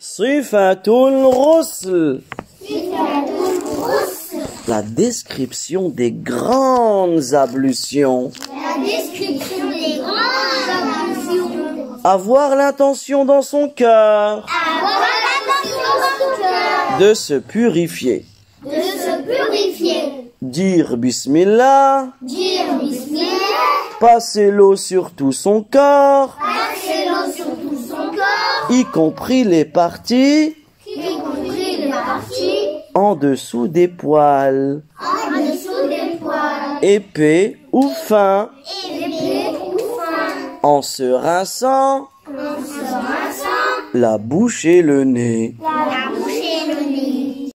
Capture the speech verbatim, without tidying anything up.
Sifatul Ghusl. Sifatul Ghusl. La description des grandes ablutions. La description des grandes ablutions. Avoir l'intention dans son cœur. Avoir l'intention dans son cœur. De se purifier. De se purifier. Dire Bismillah. Dire Bismillah. Passer l'eau sur tout son corps. Y compris les parties, y compris les parties en dessous des poils, en dessous des poils épais ou fins, épais ou fins en se rinçant, en se rinçant la bouche et le nez.